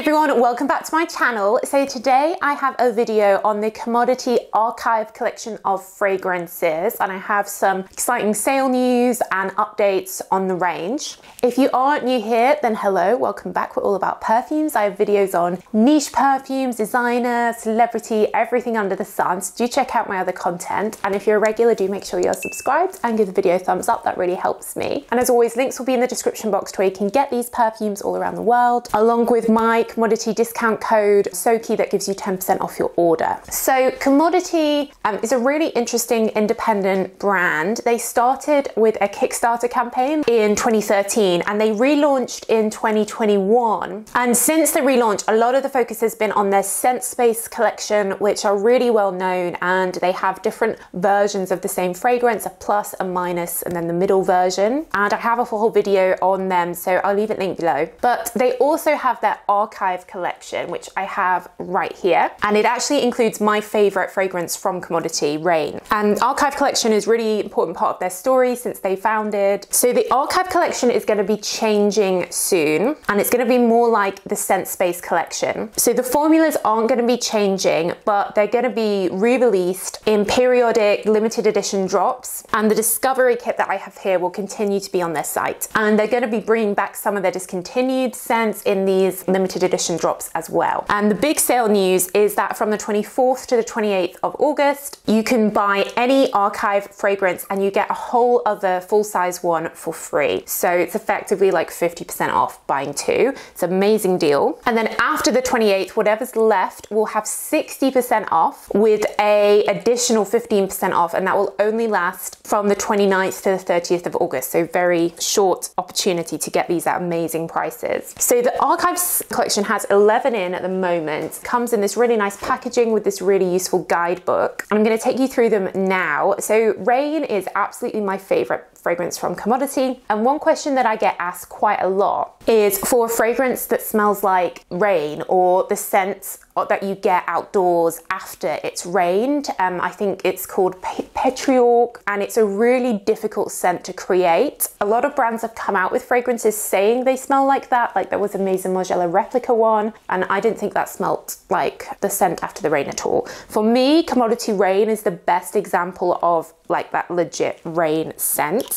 everyone, welcome back to my channel. So today I have a video on the Commodity archive collection of fragrances, and I have some exciting sale news and updates on the range. If you are new here, then hello, welcome back. We're all about perfumes. I have videos on niche perfumes, designer, celebrity, everything under the sun. So do check out my other content. And if you're a regular, do make sure you're subscribed and give the video a thumbs up. That really helps me. And as always, links will be in the description box to where you can get these perfumes all around the world, along with my commodity discount code Soki that gives you 10% off your order. So Commodity is a really interesting independent brand. They started with a Kickstarter campaign in 2013 and they relaunched in 2021. And since the relaunch, a lot of the focus has been on their ScentSpace collection, which are really well known, and they have different versions of the same fragrance, a plus, a minus, and then the middle version. And I have a whole video on them, so I'll leave it linked below. But they also have their archive collection, which I have right here, and it actually includes my favorite fragrance from Commodity, Rain. And archive collection is really important part of their story since they founded. So the archive collection is going to be changing soon, and it's going to be more like the ScentSpace collection. So the formulas aren't going to be changing, but they're going to be re-released in periodic limited edition drops, and the discovery kit that I have here will continue to be on their site, and they're going to be bringing back some of their discontinued scents in these limited edition drops as well. And the big sale news is that from the 24th to the 28th of August, you can buy any archive fragrance and you get a whole other full-size one for free. So it's effectively like 50% off buying two. It's an amazing deal. And then after the 28th, whatever's left will have 60% off with a additional 15% off, and that will only last from the 29th to the 30th of August. So very short opportunity to get these at amazing prices. So the archives collection has 11 in at the moment. Comes in this really nice packaging with this really useful guidebook. I'm going to take you through them now. So Rain is absolutely my favorite fragrance from Commodity, and one question that I get asked quite a lot is for a fragrance that smells like rain or the scent that you get outdoors after it's rained. I think it's called Petriorch, and it's a really difficult scent to create. A lot of brands have come out with fragrances saying they smell like that. Like there was a Maison Margiela replica one, and I didn't think that smelled like the scent after the rain at all. For me, Commodity Rain is the best example of like that legit rain scent.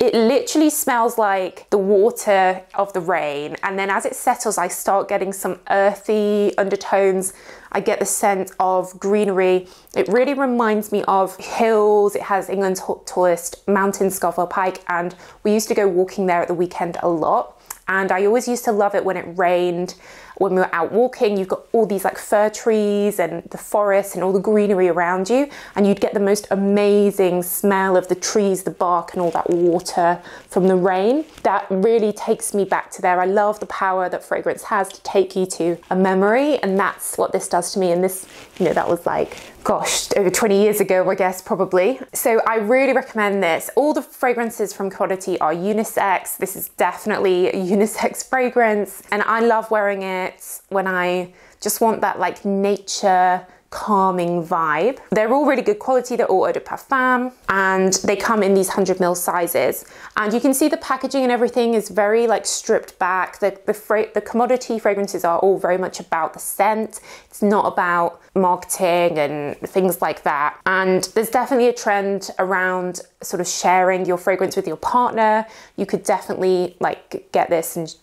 It literally smells like the water of the rain, and then as it settles I start getting some earthy undertones. I get the scent of greenery. It really reminds me of hills. It has England's tallest mountain, Scafell Pike, and we used to go walking there at the weekend a lot, and I always used to love it when it rained. When we were out walking, you've got all these like fir trees and the forest and all the greenery around you, and you'd get the most amazing smell of the trees, the bark and all that water from the rain. That really takes me back to there. I love the power that fragrance has to take you to a memory, and that's what this does to me. And this, you know, that was like, gosh, over 20 years ago, I guess, probably. So I really recommend this. All the fragrances from Commodity are unisex. This is definitely a unisex fragrance, and I love wearing it when I just want that like nature calming vibe. They're all really good quality. They're all eau de parfum, and they come in these 100ml sizes, and you can see the packaging and everything is very like stripped back. The Commodity fragrances are all very much about the scent. It's not about marketing and things like that. And there's definitely a trend around sort of sharing your fragrance with your partner. You could definitely like get this, and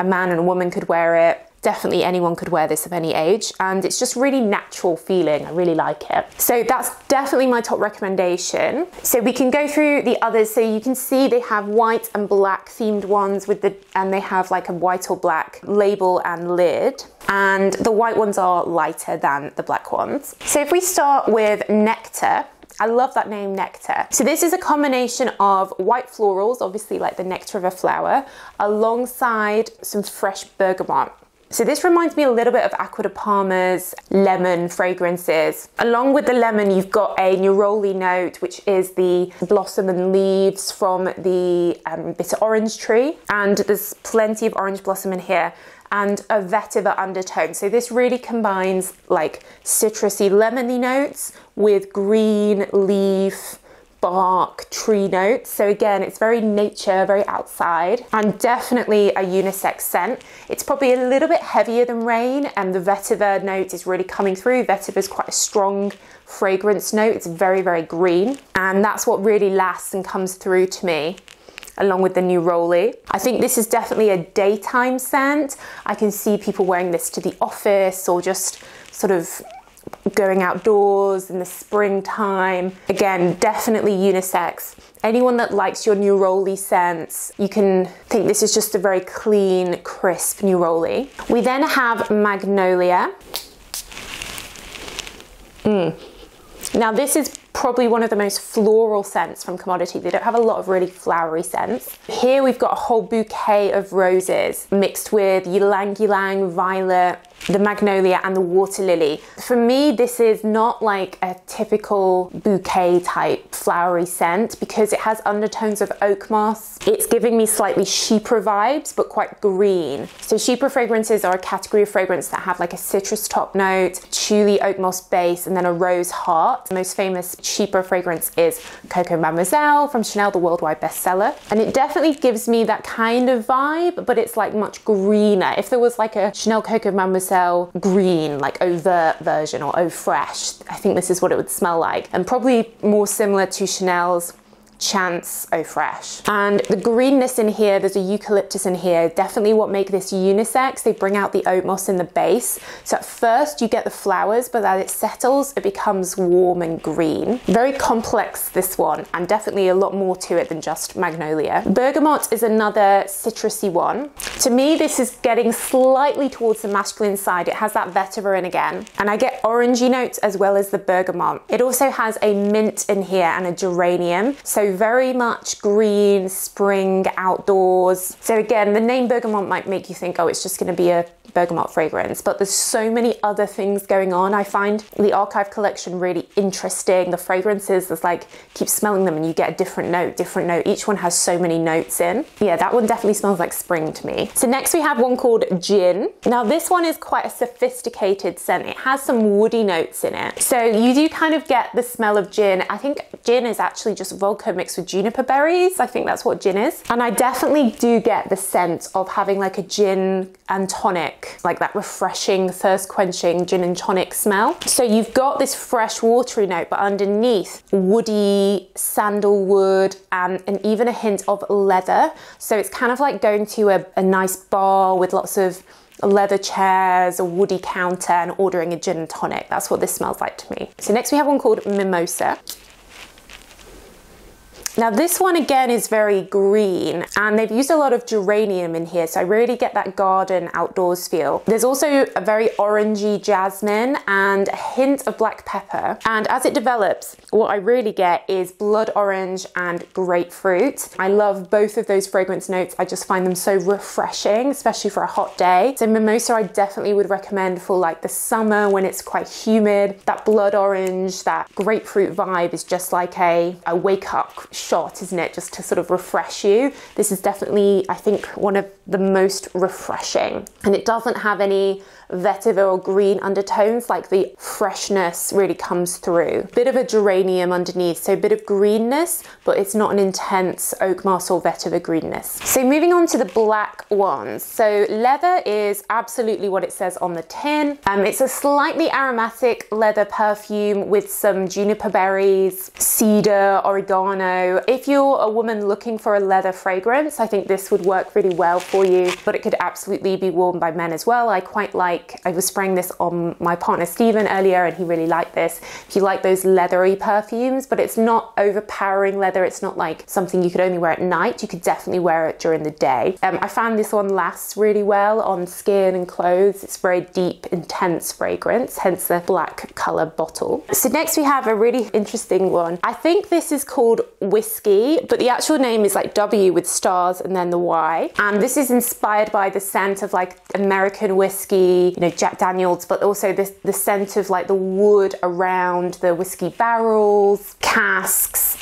a man and a woman could wear it. Definitely anyone could wear this of any age, and it's just really natural feeling. I really like it. So that's definitely my top recommendation. So we can go through the others. So you can see they have white and black themed ones with the, and they have like a white or black label and lid, and the white ones are lighter than the black ones. So if we start with Nectar, I love that name, Nectar. So this is a combination of white florals, obviously like the nectar of a flower, alongside some fresh bergamot. So this reminds me a little bit of Acqua di Parma's lemon fragrances. Along with the lemon, you've got a neroli note, which is the blossom and leaves from the bitter orange tree. And there's plenty of orange blossom in here, and a vetiver undertone. So this really combines like citrusy, lemony notes with green leaf, bark tree notes. So again, it's very nature, very outside, and definitely a unisex scent. It's probably a little bit heavier than Rain, and the vetiver note is really coming through. Vetiver is quite a strong fragrance note. It's very, very green, and that's what really lasts and comes through to me, along with the new Rolly. I think this is definitely a daytime scent. I can see people wearing this to the office or just sort of going outdoors in the springtime. Again, definitely unisex. Anyone that likes your new Rolly scents, you can think this is just a very clean, crisp new Rolly. We then have Magnolia. Now this is probably one of the most floral scents from Commodity. They don't have a lot of really flowery scents. Here we've got a whole bouquet of roses mixed with ylang ylang, violet, the magnolia and the water lily. For me, this is not like a typical bouquet type flowery scent because it has undertones of oak moss. It's giving me slightly chypre vibes, but quite green. So chypre fragrances are a category of fragrance that have like a citrus top note, chewy oak moss base, and then a rose heart. The most famous chypre fragrance is Coco Mademoiselle from Chanel, the worldwide bestseller. And it definitely gives me that kind of vibe, but it's like much greener. If there was like a Chanel Coco Mademoiselle green, like overt version or eau fraiche, I think this is what it would smell like, and probably more similar to Chanel's Chance Eau Fraiche. And the greenness in here, there's a eucalyptus in here, definitely what make this unisex. They bring out the oat moss in the base, so at first you get the flowers, but as it settles it becomes warm and green. Very complex this one, and definitely a lot more to it than just Magnolia. Bergamot is another citrusy one. To me this is getting slightly towards the masculine side. It has that vetiver in again, and I get orangey notes as well as the bergamot. It also has a mint in here and a geranium, so very much green, spring, outdoors. So again, the name bergamot might make you think, oh, it's just going to be a bergamot fragrance, but there's so many other things going on. I find the archive collection really interesting. The fragrances, there's like, keep smelling them and you get a different note. Each one has so many notes in. Yeah, that one definitely smells like spring to me. So next we have one called Gin. Now this one is quite a sophisticated scent. It has some woody notes in it. So you do kind of get the smell of gin. I think gin is actually just vodka mixed with juniper berries. I think that's what gin is. And I definitely do get the scent of having like a gin and tonic, like that refreshing, thirst quenching gin and tonic smell. So you've got this fresh watery note, but underneath woody, sandalwood, and even a hint of leather. So it's kind of like going to a nice bar with lots of leather chairs, a woody counter, and ordering a gin and tonic. That's what this smells like to me. So next we have one called Mimosa. Now this one again is very green, and they've used a lot of geranium in here, so I really get that garden outdoors feel. There's also a very orangey jasmine and a hint of black pepper, and as it develops what I really get is blood orange and grapefruit. I love both of those fragrance notes. I just find them so refreshing, especially for a hot day. So Mimosa I definitely would recommend for like the summer when it's quite humid. That blood orange, that grapefruit vibe is just like a wake up shot, isn't it, just to sort of refresh you. This is definitely, I think, one of the most refreshing, and it doesn't have any vetiver or green undertones. Like the freshness really comes through. Bit of a geranium underneath, so a bit of greenness, but it's not an intense oak moss or vetiver greenness. So moving on to the black ones. So leather is absolutely what it says on the tin. It's a slightly aromatic leather perfume with some juniper berries, cedar, oregano. If you're a woman looking for a leather fragrance, I think this would work really well for you, but it could absolutely be worn by men as well. I quite like, I was spraying this on my partner Stephen earlier and he really liked this. If you like those leathery perfumes, but it's not overpowering leather, it's not like something you could only wear at night, you could definitely wear it during the day. I found this one lasts really well on skin and clothes. It's very deep, intense fragrance, hence the black color bottle. So next we have a really interesting one. I think this is called Whiskey, but the actual name is like W with stars and then the Y, and this is inspired by the scent of like American whiskey, you know, Jack Daniels, but also the scent of like the wood around the whiskey barrels, casks.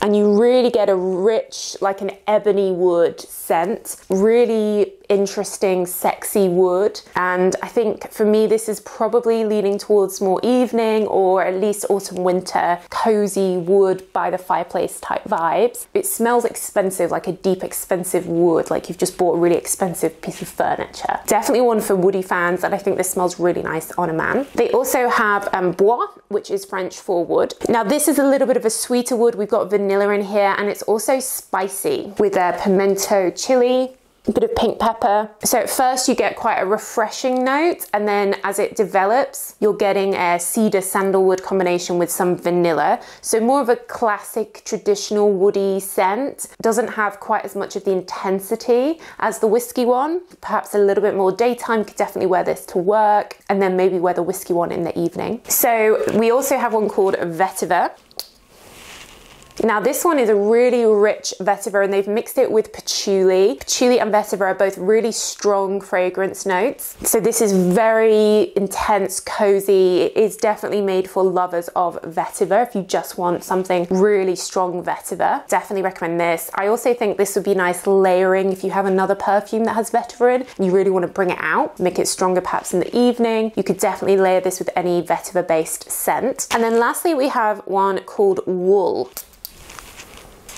And you really get a rich, like an ebony wood scent. scent, really interesting, sexy wood. And I think for me, this is probably leaning towards more evening or at least autumn winter, cozy wood by the fireplace type vibes. It smells expensive, like a deep expensive wood, like you've just bought a really expensive piece of furniture. Definitely one for woody fans, and I think this smells really nice on a man. They also have bois, which is French for wood. Now this is a little bit of a sweeter wood. We've got vanilla in here, and it's also spicy with a pimento chili, a bit of pink pepper. So at first you get quite a refreshing note, and then as it develops, you're getting a cedar sandalwood combination with some vanilla. So more of a classic traditional woody scent. Doesn't have quite as much of the intensity as the whiskey one. Perhaps a little bit more daytime, could definitely wear this to work, and then maybe wear the whiskey one in the evening. So we also have one called Vetiver. Now this one is a really rich vetiver, and they've mixed it with patchouli. Patchouli and vetiver are both really strong fragrance notes. So this is very intense, cozy. It is definitely made for lovers of vetiver. If you just want something really strong vetiver, definitely recommend this. I also think this would be nice layering if you have another perfume that has vetiver in and you really want to bring it out, make it stronger perhaps in the evening. You could definitely layer this with any vetiver based scent. And then lastly, we have one called Wool.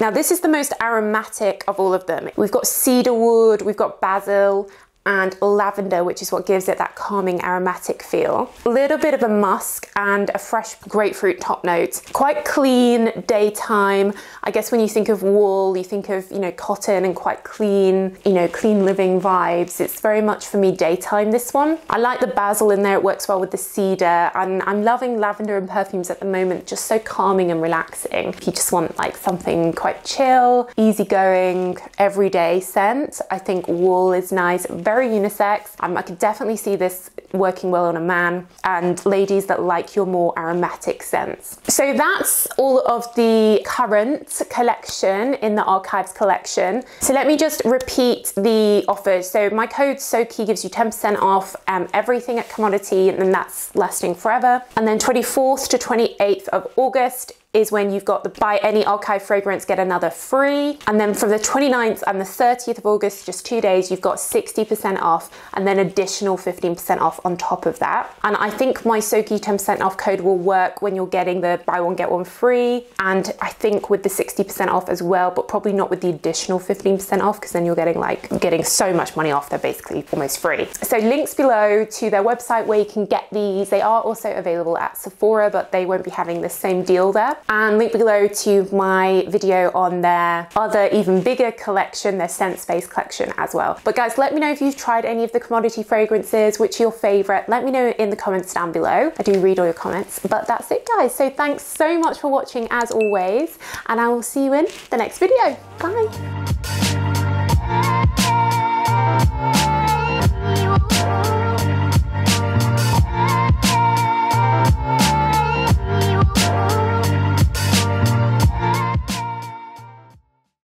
Now this is the most aromatic of all of them. We've got cedarwood, we've got basil, and lavender, which is what gives it that calming aromatic feel. A little bit of a musk and a fresh grapefruit top note. Quite clean daytime. I guess when you think of wool, you think of, you know, cotton and quite clean, you know, clean living vibes. It's very much for me daytime, this one. I like the basil in there. It works well with the cedar, and I'm loving lavender and perfumes at the moment. Just so calming and relaxing. If you just want like something quite chill, easygoing, everyday scent, I think wool is nice. Very unisex. I could definitely see this working well on a man, and ladies that like your more aromatic scents. So that's all of the current collection in the archives collection. So let me just repeat the offers. So my code Soki gives you 10% off everything at Commodity, and then that's lasting forever. And then 24th to 28th of August is when you've got the buy any archive fragrance, get another free. And then from the 29th and the 30th of August, just 2 days, you've got 60% off, and then additional 15% off on top of that. And I think my Soki 10% off code will work when you're getting the buy one, get one free. And I think with the 60% off as well, but probably not with the additional 15% off, because then you're getting so much money off, they're basically almost free. So links below to their website where you can get these. They are also available at Sephora, but they won't be having the same deal there. And link below to my video on their other even bigger collection, their ScentSpace collection as well. But guys, let me know if you've tried any of the Commodity fragrances, which are your favorite. Let me know in the comments down below. I do read all your comments, but that's it guys. So thanks so much for watching as always, and I will see you in the next video. Bye.